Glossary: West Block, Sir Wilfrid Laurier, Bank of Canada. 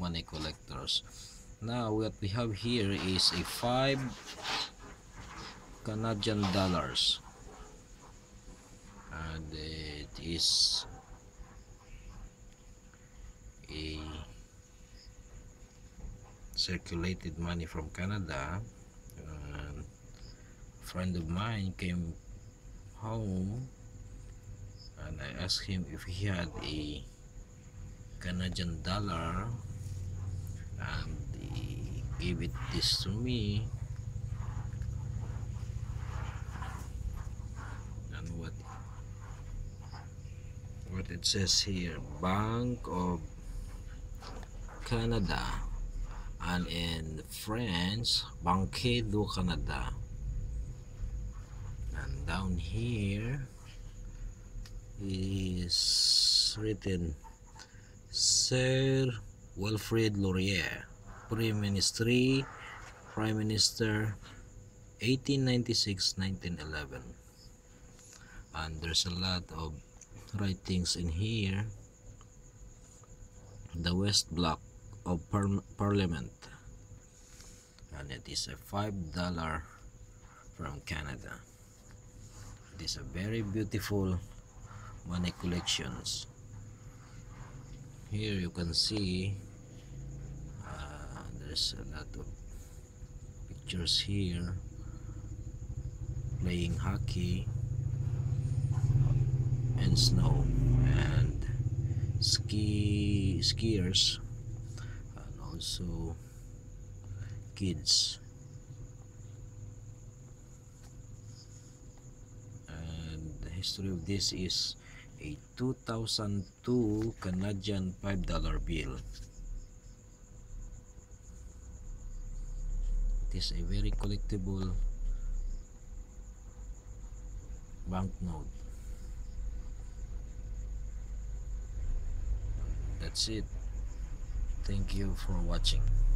money collectors. Now what we have here is a 5 Canadian dollars, and it is a circulated money from Canada. A friend of mine came home and I asked him if he had a Canadian dollar, and he gave it this to me. And what it says here, Bank of Canada, and in French, Banque du Canada. And down here is written Sir Wilfrid Laurier, Prime Minister 1896-1911. And there's a lot of writings in here. The West Block of Parliament, and it is a $5 from Canada. It is a very beautiful money collections. Here you can see there's a lot of pictures here playing hockey and snow and skiers and also kids. And the history of this is a 2002 Canadian $5 bill. It is a very collectible banknote. That's it. Thank you for watching.